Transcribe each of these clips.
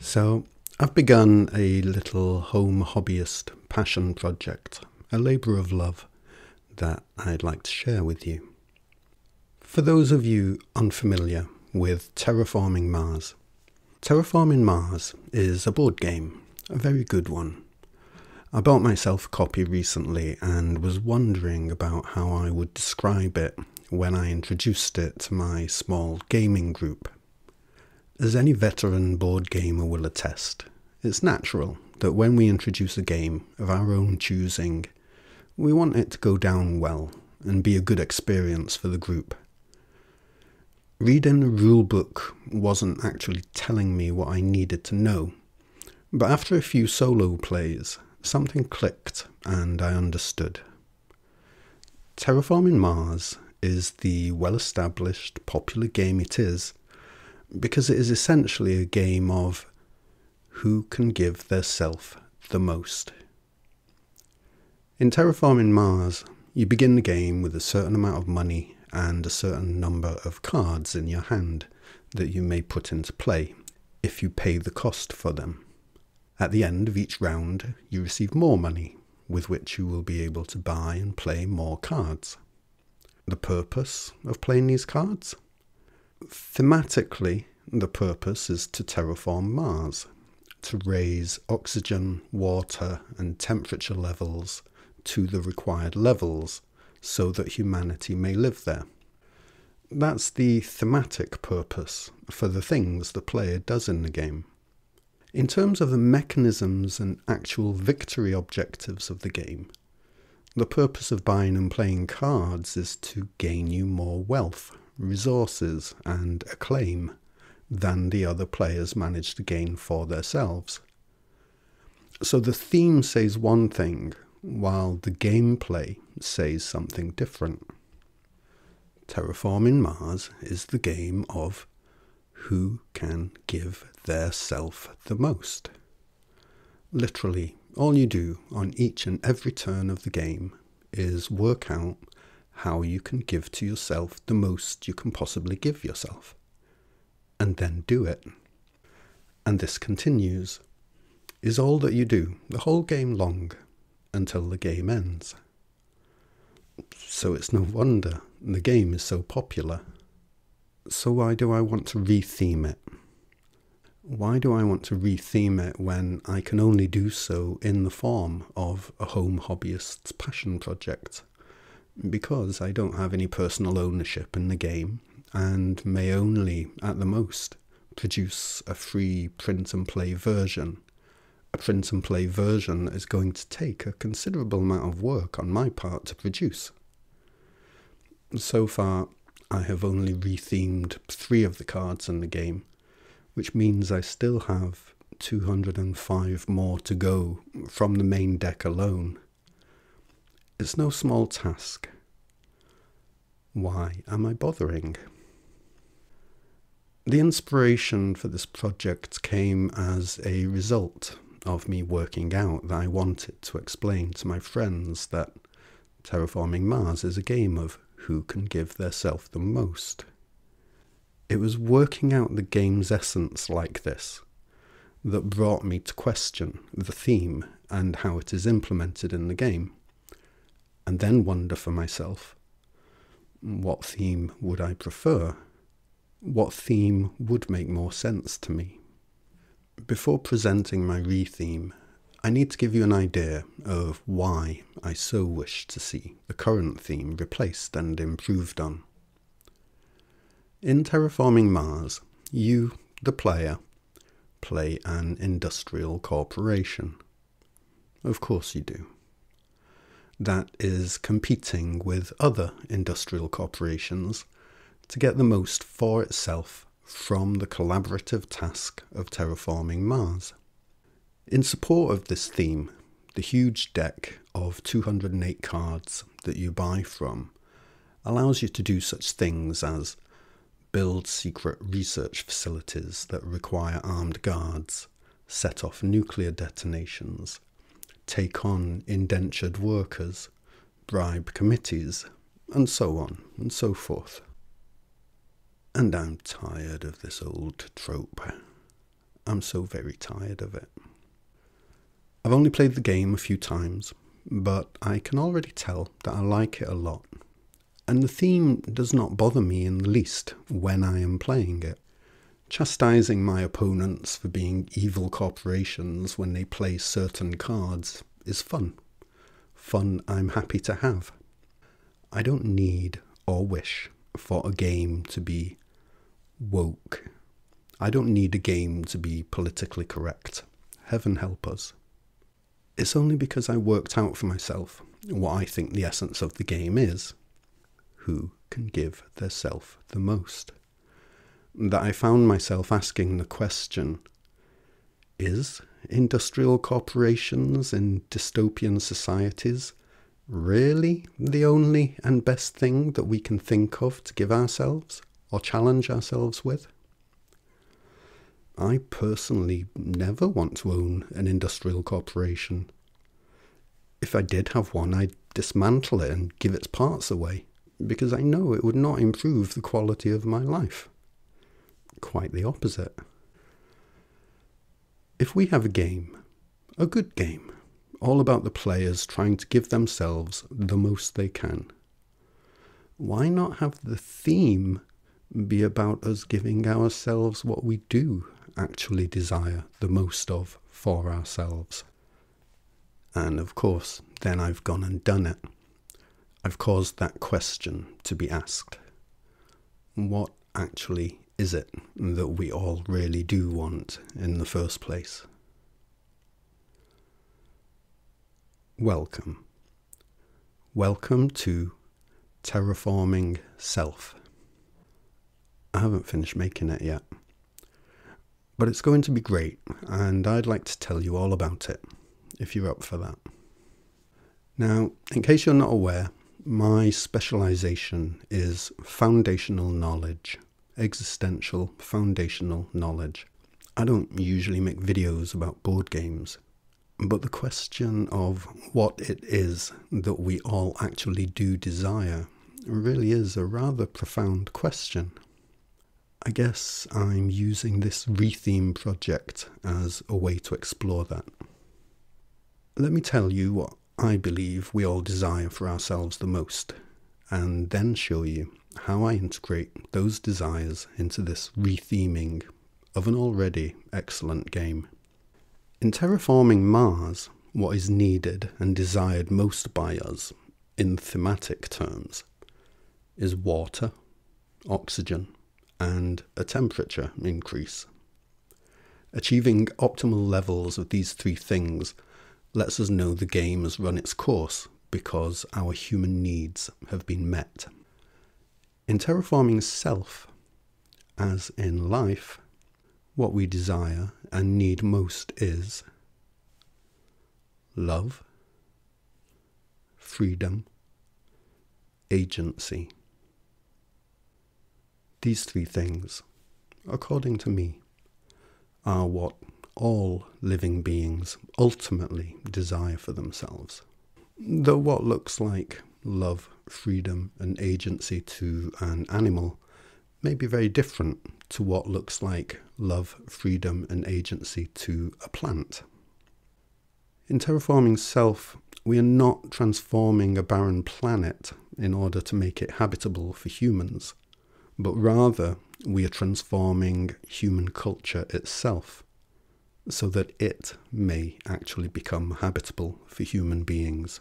So I've begun a little home hobbyist passion project, a labour of love that I'd like to share with you. For those of you unfamiliar with Terraforming Mars, Terraforming Mars is a board game, a very good one. I bought myself a copy recently and was wondering about how I would describe it when I introduced it to my small gaming group. As any veteran board gamer will attest, it's natural that when we introduce a game of our own choosing, we want it to go down well and be a good experience for the group. Reading the rulebook wasn't actually telling me what I needed to know, but after a few solo plays, something clicked and I understood. Terraforming Mars is the well-established, popular game it is, because it is essentially a game of who can give their self the most. In Terraforming Mars, you begin the game with a certain amount of money and a certain number of cards in your hand that you may put into play if you pay the cost for them. At the end of each round, you receive more money, with which you will be able to buy and play more cards. The purpose of playing these cards? Thematically, the purpose is to terraform Mars, to raise oxygen, water, and temperature levels to the required levels so that humanity may live there. That's the thematic purpose for the things the player does in the game. In terms of the mechanisms and actual victory objectives of the game, the purpose of buying and playing cards is to gain you more wealth, resources, and acclaim than the other players manage to gain for themselves. So the theme says one thing, while the gameplay says something different. Terraforming Mars is the game of who can give their self the most. Literally, all you do on each and every turn of the game is work out how you can give to yourself the most you can possibly give yourself, and then do it. And this continues, is all that you do, the whole game long, until the game ends. So it's no wonder the game is so popular. So why do I want to re-theme it? Why do I want to re-theme it when I can only do so in the form of a home hobbyist's passion project? Because I don't have any personal ownership in the game and may only, at the most, produce a free print-and-play version. A print-and-play version that is going to take a considerable amount of work on my part to produce. So far, I have only rethemed 3 of the cards in the game, which means I still have 205 more to go from the main deck alone. It's no small task. Why am I bothering? The inspiration for this project came as a result of me working out that I wanted to explain to my friends that Terraforming Mars is a game of who can give their self the most. It was working out the game's essence like this that brought me to question the theme and how it is implemented in the game, and then wonder for myself, what theme would I prefer? What theme would make more sense to me? Before presenting my re-theme, I need to give you an idea of why I so wish to see the current theme replaced and improved on. In Terraforming Mars, you, the player, play an industrial corporation. Of course you do. That is competing with other industrial corporations to get the most for itself from the collaborative task of Terraforming Mars. In support of this theme, the huge deck of 208 cards that you buy from allows you to do such things as build secret research facilities that require armed guards, set off nuclear detonations, take on indentured workers, bribe committees, and so on and so forth. And I'm tired of this old trope. I'm so very tired of it. I've only played the game a few times, but I can already tell that I like it a lot, and the theme does not bother me in the least when I am playing it. Chastising my opponents for being evil corporations when they play certain cards is fun. Fun I'm happy to have. I don't need or wish for a game to be woke. I don't need a game to be politically correct. Heaven help us. It's only because I worked out for myself what I think the essence of the game is. Who can give their self the most? That I found myself asking the question, is industrial corporations in dystopian societies really the only and best thing that we can think of to give ourselves or challenge ourselves with? I personally never want to own an industrial corporation. If I did have one, I'd dismantle it and give its parts away, because I know it would not improve the quality of my life. Quite the opposite. If we have a game, a good game, all about the players trying to give themselves the most they can, why not have the theme be about us giving ourselves what we do actually desire the most of for ourselves? And of course, then I've gone and done it. I've caused that question to be asked. What actually is it that we all really do want in the first place? Welcome. Welcome to Terraforming Self. I haven't finished making it yet, but it's going to be great, and I'd like to tell you all about it, if you're up for that. Now, in case you're not aware, my specialization is foundational knowledge. Existential, foundational knowledge. I don't usually make videos about board games, but the question of what it is that we all actually do desire really is a rather profound question. I guess I'm using this retheme project as a way to explore that. Let me tell you what I believe we all desire for ourselves the most, and then show you how I integrate those desires into this retheming of an already excellent game. In Terraforming Mars, what is needed and desired most by us, in thematic terms, is water, oxygen, and a temperature increase. Achieving optimal levels of these three things lets us know the game has run its course because our human needs have been met. In Terraforming Self, as in life, what we desire and need most is love, freedom, agency. These three things, according to me, are what all living beings ultimately desire for themselves. Though what looks like love, freedom, and agency to an animal may be very different to what looks like love, freedom, and agency to a plant. In Terraforming Self, we are not transforming a barren planet in order to make it habitable for humans, but rather we are transforming human culture itself so that it may actually become habitable for human beings.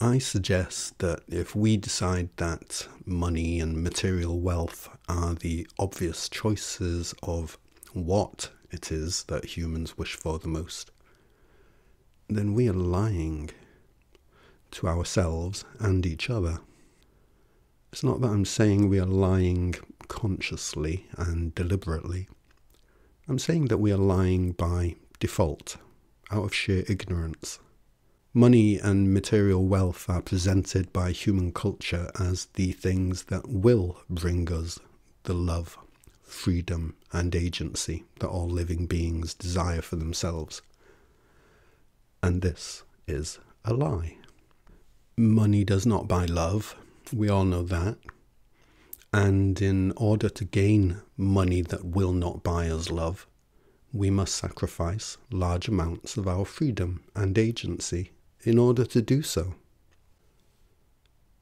I suggest that if we decide that money and material wealth are the obvious choices of what it is that humans wish for the most, then we are lying to ourselves and each other. It's not that I'm saying we are lying consciously and deliberately. I'm saying that we are lying by default, out of sheer ignorance. Money and material wealth are presented by human culture as the things that will bring us the love, freedom, and agency that all living beings desire for themselves. And this is a lie. Money does not buy love, we all know that. And in order to gain money that will not buy us love, we must sacrifice large amounts of our freedom and agency in order to do so.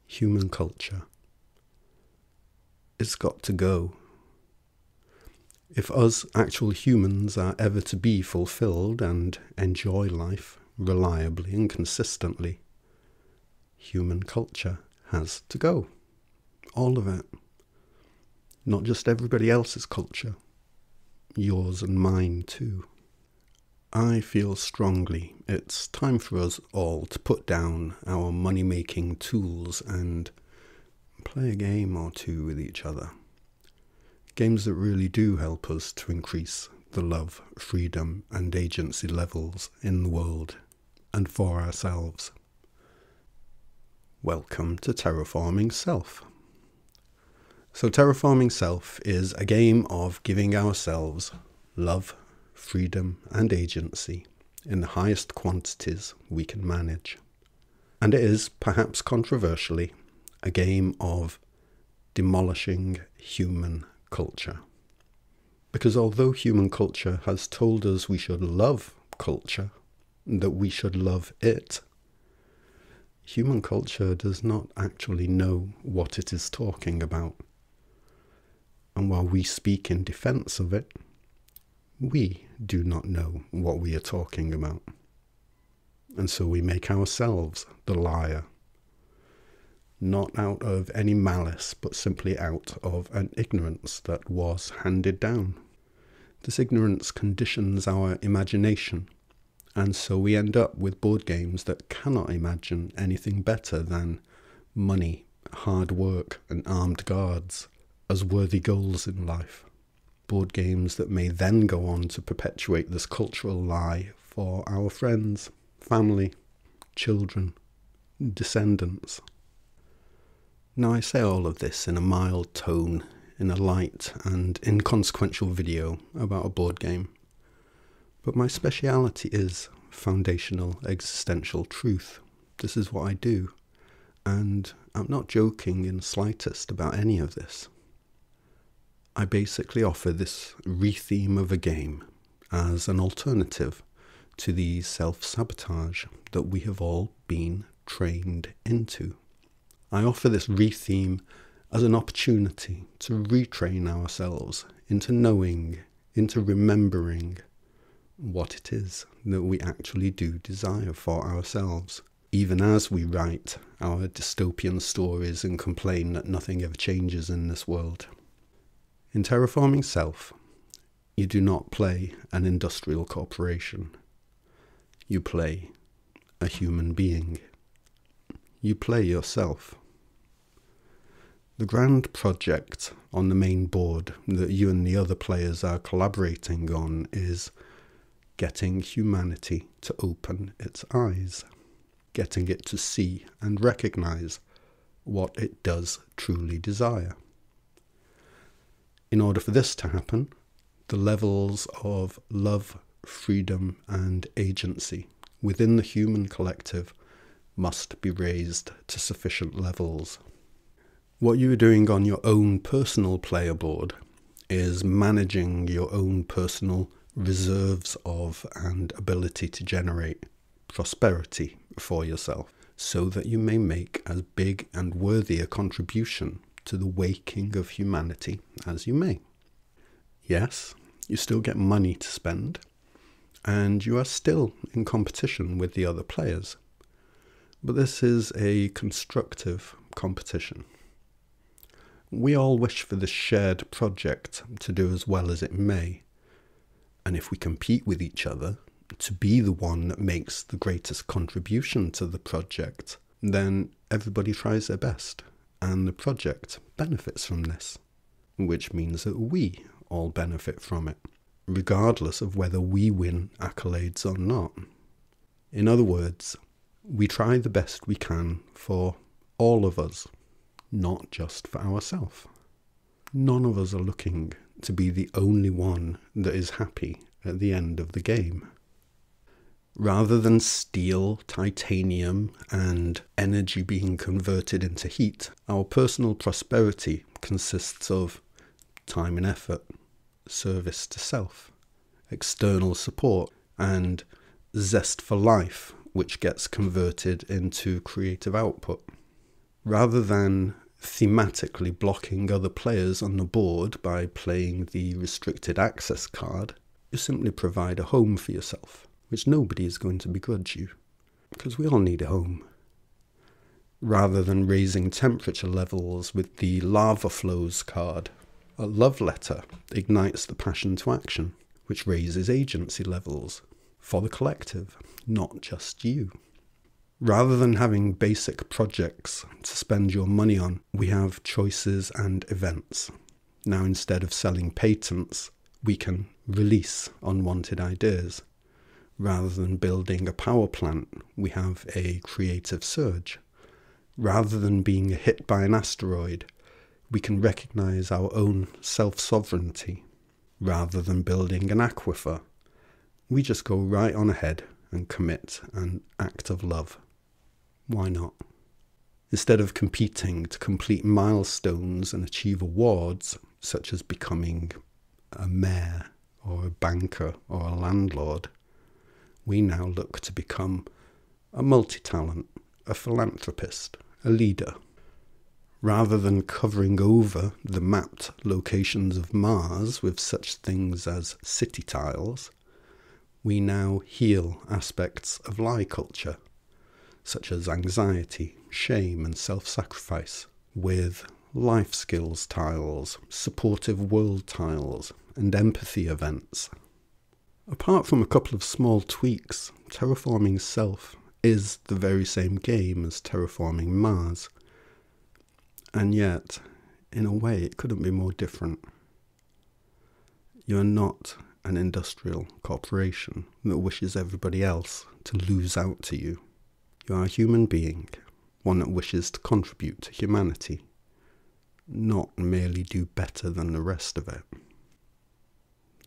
Human culture. It's got to go. If us actual humans are ever to be fulfilled and enjoy life reliably and consistently, human culture has to go. All of it. Not just everybody else's culture. Yours and mine too. I feel strongly it's time for us all to put down our money-making tools and play a game or two with each other. Games that really do help us to increase the love, freedom and agency levels in the world and for ourselves. Welcome to Terraforming Self. So Terraforming Self is a game of giving ourselves love, freedom and agency in the highest quantities we can manage. And it is, perhaps controversially, a game of demolishing human culture. Because although human culture has told us we should love culture, that we should love it, human culture does not actually know what it is talking about. And while we speak in defense of it, we do not know what we are talking about. And so we make ourselves the liar. Not out of any malice, but simply out of an ignorance that was handed down. This ignorance conditions our imagination, and so we end up with board games that cannot imagine anything better than money, hard work, and armed guards as worthy goals in life. Board games that may then go on to perpetuate this cultural lie for our friends, family, children, descendants. Now I say all of this in a mild tone, in a light and inconsequential video about a board game, but my speciality is foundational existential truth. This is what I do, and I'm not joking in the slightest about any of this. I basically offer this re-theme of a game as an alternative to the self-sabotage that we have all been trained into. I offer this re-theme as an opportunity to retrain ourselves into knowing, into remembering what it is that we actually do desire for ourselves, even as we write our dystopian stories and complain that nothing ever changes in this world. In Terraforming Self, you do not play an industrial corporation. You play a human being. You play yourself. The grand project on the main board that you and the other players are collaborating on is getting humanity to open its eyes, getting it to see and recognize what it does truly desire. In order for this to happen, the levels of love, freedom, and agency within the human collective must be raised to sufficient levels. What you are doing on your own personal player board is managing your own personal reserves of and ability to generate prosperity for yourself, so that you may make as big and worthy a contribution to the waking of humanity as you may. Yes, you still get money to spend, and you are still in competition with the other players, but this is a constructive competition. We all wish for the shared project to do as well as it may, and if we compete with each other to be the one that makes the greatest contribution to the project, then everybody tries their best. And the project benefits from this, which means that we all benefit from it, regardless of whether we win accolades or not. In other words, we try the best we can for all of us, not just for ourselves. None of us are looking to be the only one that is happy at the end of the game. Rather than steel, titanium, and energy being converted into heat, our personal prosperity consists of time and effort, service to self, external support, and zest for life, which gets converted into creative output. Rather than thematically blocking other players on the board by playing the restricted access card, you simply provide a home for yourself, which nobody is going to begrudge you, because we all need a home. Rather than raising temperature levels with the lava flows card, a love letter ignites the passion to action, which raises agency levels for the collective, not just you. Rather than having basic projects to spend your money on, we have choices and events. Now, instead of selling patents, we can release unwanted ideas. Rather than building a power plant, we have a creative surge. Rather than being hit by an asteroid, we can recognize our own self-sovereignty. Rather than building an aquifer, we just go right on ahead and commit an act of love. Why not? Instead of competing to complete milestones and achieve awards, such as becoming a mayor or a banker or a landlord, we now look to become a multi-talent, a philanthropist, a leader. Rather than covering over the mapped locations of Mars with such things as city tiles, we now heal aspects of lie culture, such as anxiety, shame, and self-sacrifice, with life skills tiles, supportive world tiles, and empathy events. Apart from a couple of small tweaks, Terraforming Self is the very same game as Terraforming Mars. And yet, in a way, it couldn't be more different. You're not an industrial corporation that wishes everybody else to lose out to you. You are a human being, one that wishes to contribute to humanity, not merely do better than the rest of it.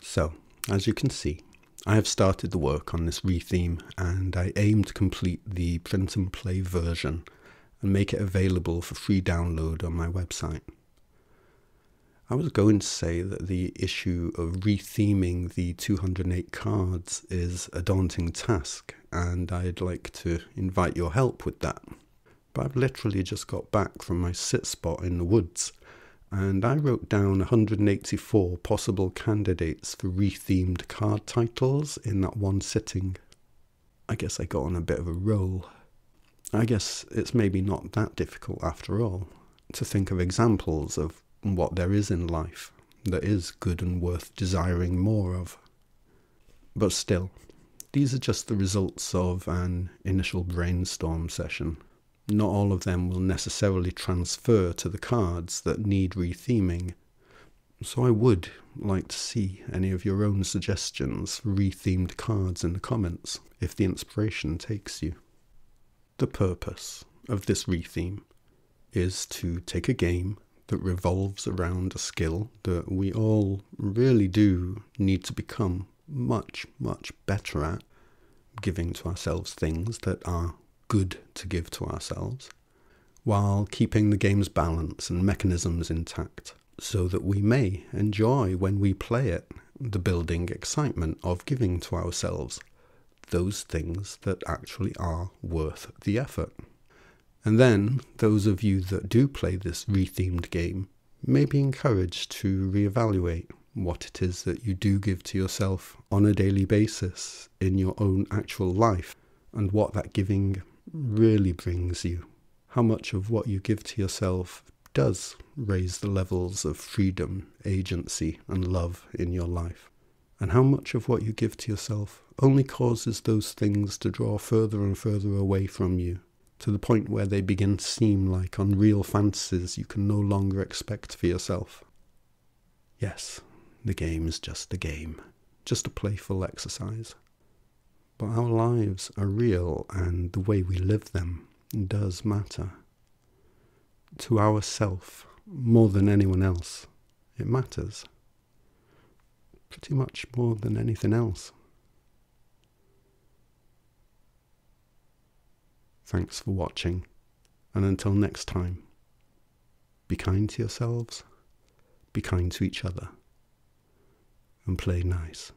So, as you can see, I have started the work on this retheme, and I aim to complete the print and play version and make it available for free download on my website. I was going to say that the issue of retheming the 208 cards is a daunting task, and I'd like to invite your help with that. But I've literally just got back from my sit spot in the woods, and I wrote down 184 possible candidates for rethemed card titles in that one sitting. I guess I got on a bit of a roll. I guess it's maybe not that difficult after all to think of examples of what there is in life that is good and worth desiring more of. But still, these are just the results of an initial brainstorm session. Not all of them will necessarily transfer to the cards that need retheming, so I would like to see any of your own suggestions for rethemed cards in the comments if the inspiration takes you. The purpose of this retheme is to take a game that revolves around a skill that we all really do need to become much, much better at, giving to ourselves things that are good to give to ourselves, while keeping the game's balance and mechanisms intact, so that we may enjoy, when we play it, the building excitement of giving to ourselves those things that actually are worth the effort. And then, those of you that do play this rethemed game may be encouraged to reevaluate what it is that you do give to yourself on a daily basis in your own actual life, and what that giving really brings you. How much of what you give to yourself does raise the levels of freedom, agency, and love in your life. And how much of what you give to yourself only causes those things to draw further and further away from you, to the point where they begin to seem like unreal fantasies you can no longer expect for yourself. Yes, the game is just a game, just a playful exercise. But our lives are real, and the way we live them does matter. To ourself, more than anyone else, it matters. Pretty much more than anything else. Thanks for watching, and until next time, be kind to yourselves, be kind to each other, and play nice.